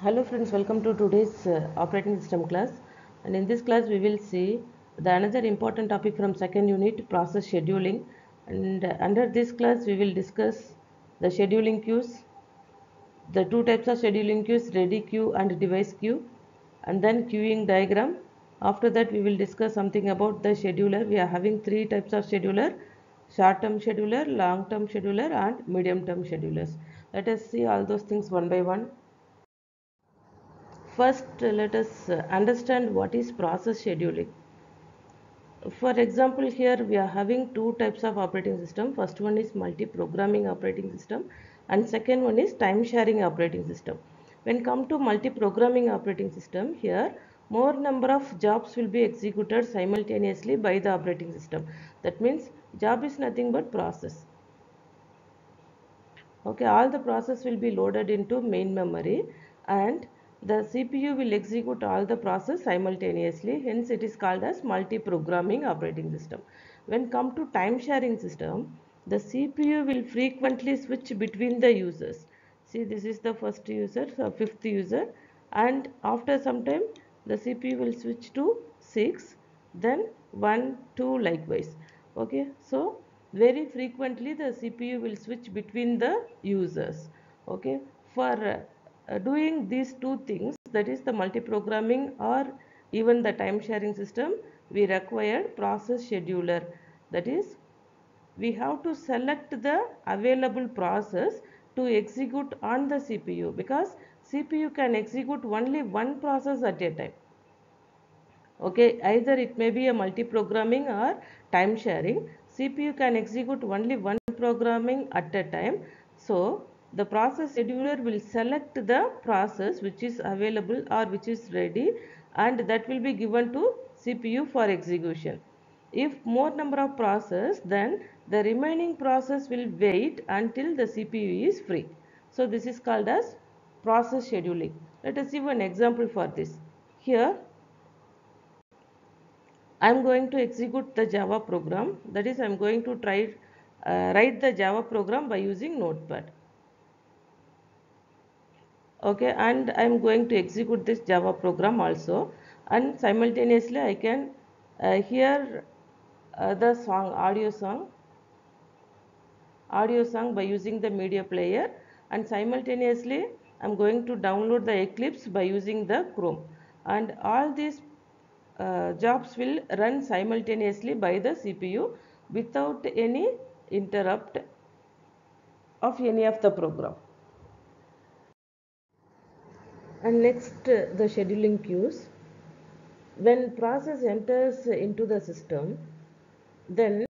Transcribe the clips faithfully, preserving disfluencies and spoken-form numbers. Hello friends, welcome to today's uh, operating system class. And in this class we will see the another important topic from second unit, process scheduling. And uh, under this class we will discuss the scheduling queues, the two types of scheduling queues, ready queue and device queue, and then queuing diagram. After that we will discuss something about the scheduler. We are having three types of scheduler: short term scheduler, long term scheduler and medium term schedulers. Let us see all those things one by one. First, let us understand what is process scheduling. For example, here we are having two types of operating system. First one is multi-programming operating system and second one is time-sharing operating system. When come to multi-programming operating system, here more number of jobs will be executed simultaneously by the operating system. That means job is nothing but process. Okay, all the process will be loaded into main memory and the C P U will execute all the process simultaneously, hence it is called as multi-programming operating system. When come to time-sharing system, the C P U will frequently switch between the users. See, this is the first user, so fifth user, and after some time the C P U will switch to six, then one, two likewise. Okay, so very frequently the C P U will switch between the users. Okay, for uh, Uh, doing these two things, that is the multi-programming or even the time-sharing system, we require process scheduler. That is, we have to select the available process to execute on the C P U, because C P U can execute only one process at a time. Okay, either it may be a multi-programming or time-sharing. C P U can execute only one programming at a time. So the process scheduler will select the process which is available or which is ready, and that will be given to C P U for execution. If more number of process, then the remaining process will wait until the C P U is free. So this is called as process scheduling. Let us give an example for this. Here I am going to execute the Java program. That is, I am going to try uh, write the Java program by using Notepad. Okay, and I am going to execute this Java program also, and simultaneously I can uh, hear uh, the song, audio song, audio song by using the media player, and simultaneously I am going to download the Eclipse by using the Chrome, and all these uh, jobs will run simultaneously by the C P U without any interrupt of any of the program. And next, uh, the scheduling queues. When process enters into the system, then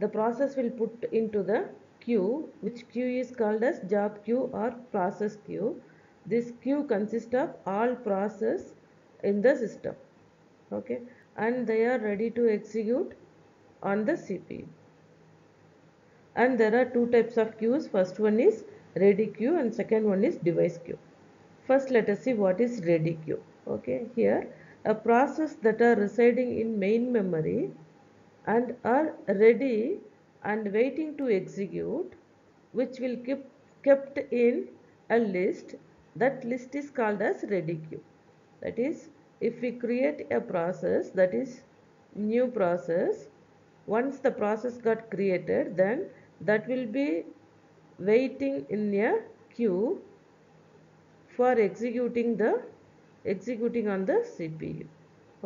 the process will put into the queue, which queue is called as job queue or process queue. This queue consists of all process in the system. Okay, and they are ready to execute on the C P U. And there are two types of queues. First one is ready queue and second one is device queue. First, let us see what is ready queue. Okay, here a process that are residing in main memory and are ready and waiting to execute, which will keep kept in a list. That list is called as ready queue. That is, if we create a process, that is new process, once the process got created, then that will be waiting in a queue for executing the executing on the C P U.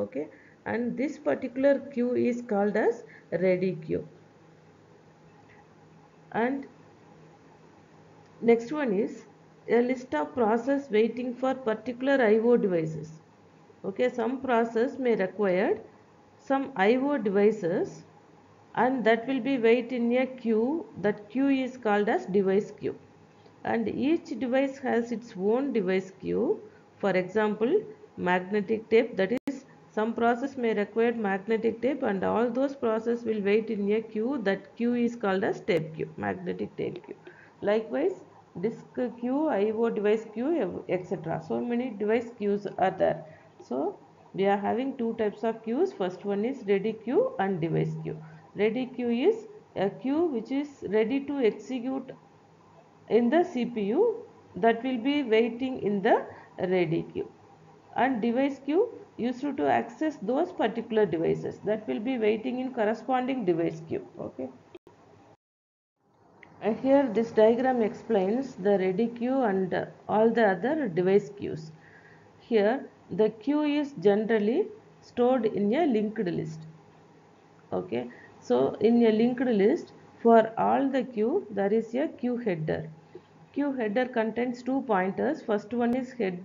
Okay, and this particular queue is called as ready queue. And next one is a list of process waiting for particular I O devices. Okay, some process may require some I O devices and that will be wait in a queue. That queue is called as device queue. And each device has its own device queue. For example, magnetic tape, that is, some process may require magnetic tape and all those process will wait in a queue. That queue is called as tape queue, magnetic tape queue. Likewise, disk queue, I O device queue, et cetera. So many device queues are there. So we are having two types of queues. First one is ready queue and device queue. Ready queue is a queue which is ready to execute in the C P U, that will be waiting in the ready queue. And device queue used to access those particular devices that will be waiting in corresponding device queue. Okay. And here this diagram explains the ready queue and uh, all the other device queues. Here the queue is generally stored in a linked list. Okay. So in a linked list, for all the queue there is a queue header. Queue header contains two pointers. First one is head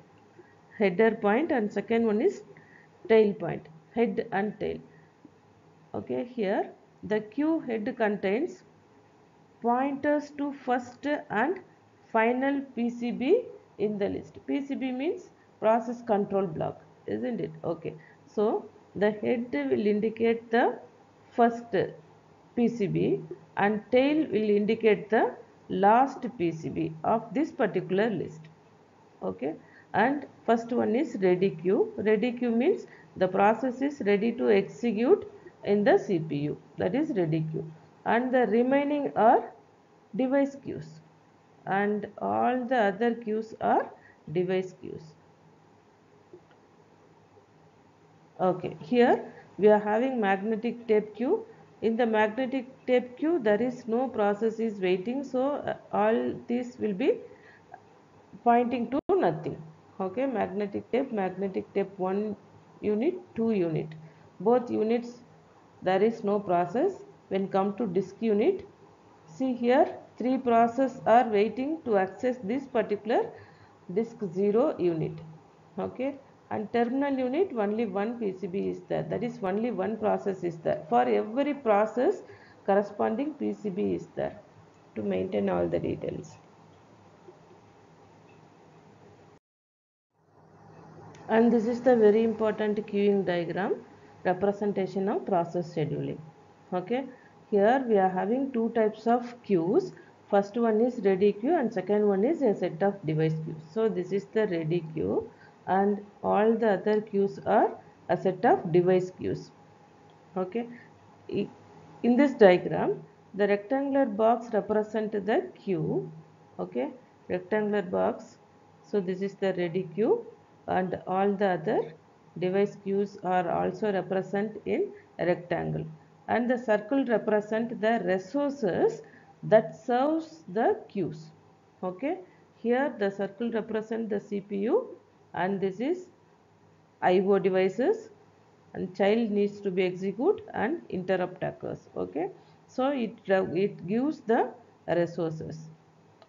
header point and second one is tail point, head and tail. Okay, here the queue head contains pointers to first and final P C B in the list. P C B means process control block, isn't it? Okay, so the head will indicate the first P C B and tail will indicate the last P C B of this particular list. Okay, and first one is ready queue. Ready queue means the process is ready to execute in the C P U, that is ready queue, and the remaining are device queues, and all the other queues are device queues. Okay, here we are having magnetic tape queue. In the magnetic tape queue, there is no process is waiting, so uh, all these will be pointing to nothing. Okay, magnetic tape, magnetic tape one unit, two unit. Both units, there is no process. When come to disk unit, see here, three processes are waiting to access this particular disk zero unit. Okay. And terminal unit, only one P C B is there, that is only one process is there. For every process, corresponding P C B is there to maintain all the details. And this is the very important queuing diagram, representation of process scheduling. Okay, here we are having two types of queues. First one is ready queue and second one is a set of device queues. So this is the ready queue, and all the other queues are a set of device queues. Okay, in this diagram the rectangular box represents the queue. Okay, rectangular box. So this is the ready queue, and all the other device queues are also represented in a rectangle, and the circle represents the resources that serves the queues. Okay, here the circle represents the C P U, and this is I O devices, and child needs to be execute and interrupt occurs. Okay, so it, it gives the resources,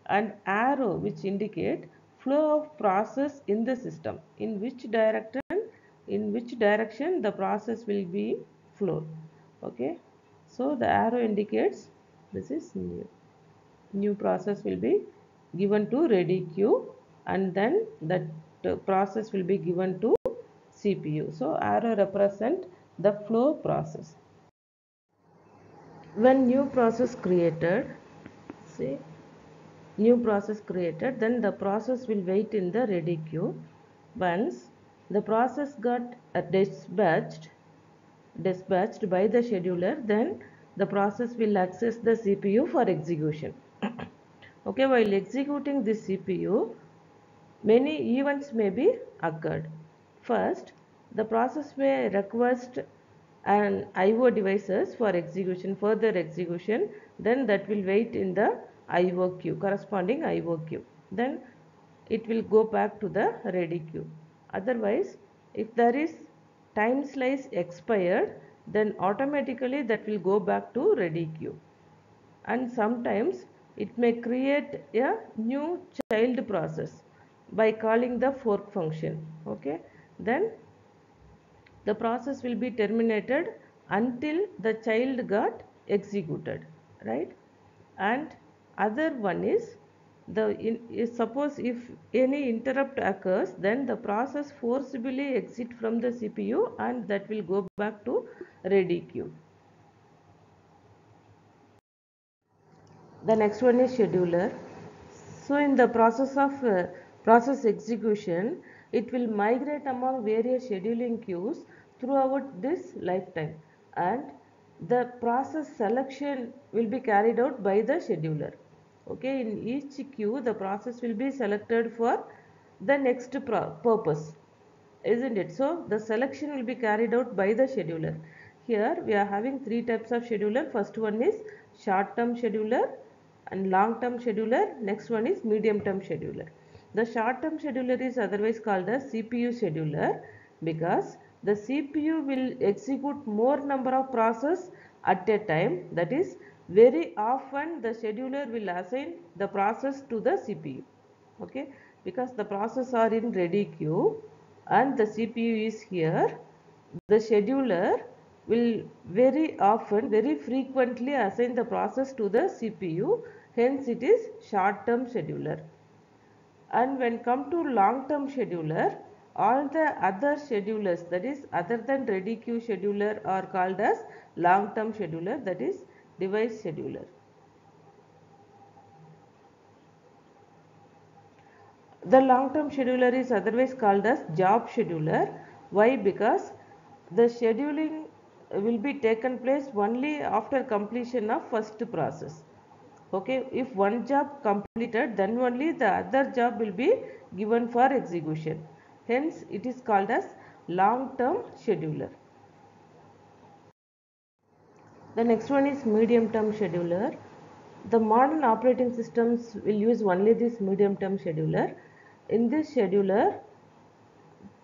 and arrow which indicate flow of process in the system, in which direction in which direction the process will be flowed. Okay, so the arrow indicates this is new new process will be given to ready queue, and then that process will be given to C P U. So arrow represent the flow process. When new process created, see, new process created, then the process will wait in the ready queue. Once the process got uh, dispatched dispatched by the scheduler, then the process will access the C P U for execution. Okay, while executing this C P U, many events may be occurred. First, the process may request an I O devices for execution, further execution, then that will wait in the I O queue, corresponding I O queue. Then it will go back to the ready queue. Otherwise, if there is time slice expired, then automatically that will go back to ready queue. And sometimes it may create a new child process by calling the fork function. Okay, then the process will be terminated until the child got executed, right? And other one is the in, is suppose if any interrupt occurs, then the process forcibly exit from the C P U, and that will go back to ready queue. The next one is scheduler. So in the process of uh, process execution, it will migrate among various scheduling queues throughout this lifetime, and the process selection will be carried out by the scheduler. Okay, in each queue the process will be selected for the next purpose, isn't it? So the selection will be carried out by the scheduler. Here we are having three types of scheduler. First one is short term scheduler and long term scheduler. Next one is medium term scheduler. The short term scheduler is otherwise called a C P U scheduler because the C P U will execute more number of processes at a time. That is, very often the scheduler will assign the process to the C P U, okay, because the processes are in ready queue and the C P U is here. The scheduler will very often, very frequently assign the process to the C P U, hence it is short term scheduler. And when come to long term scheduler, all the other schedulers, that is other than ready queue scheduler, are called as long term scheduler, that is device scheduler. The long term scheduler is otherwise called as job scheduler. Why? Because the scheduling will be taken place only after completion of first process. Okay, if one job completed, then only the other job will be given for execution. Hence it is called as long term scheduler. The next one is medium term scheduler. The modern operating systems will use only this medium term scheduler. In this scheduler,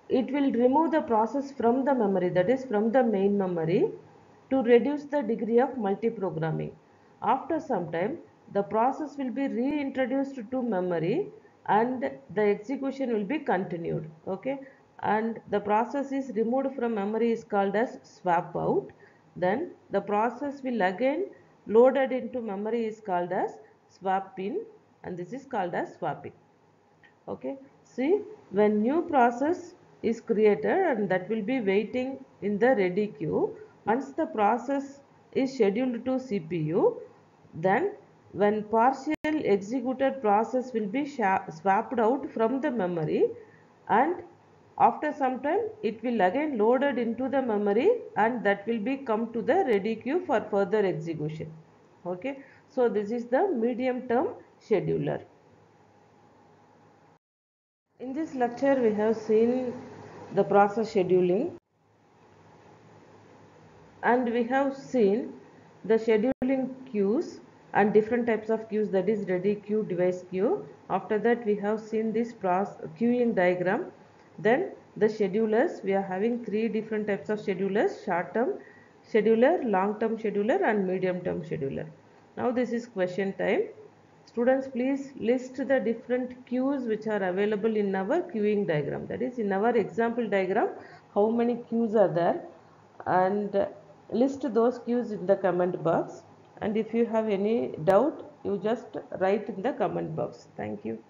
it will remove the process from the memory, that is from the main memory, to reduce the degree of multiprogramming. After some time, the process will be reintroduced to memory and the execution will be continued. Okay, and the process is removed from memory is called as swap out. Then the process will again loaded into memory is called as swap in, and this is called as swapping. Okay, see, when new process is created, and that will be waiting in the ready queue, once the process is scheduled to C P U, then when partial executed process will be swapped out from the memory, and after some time it will again loaded into the memory, and that will be come to the ready queue for further execution. Okay, so this is the medium term scheduler. In this lecture we have seen the process scheduling, and we have seen the scheduling queues and different types of queues, that is ready queue, device queue. After that we have seen this process queuing diagram. Then the schedulers, we are having three different types of schedulers: short term scheduler, long term scheduler and medium term scheduler. Now this is question time. Students, please list the different queues which are available in our queuing diagram, that is in our example diagram how many queues are there, and list those queues in the comment box. And if you have any doubt, you just write in the comment box. Thank you.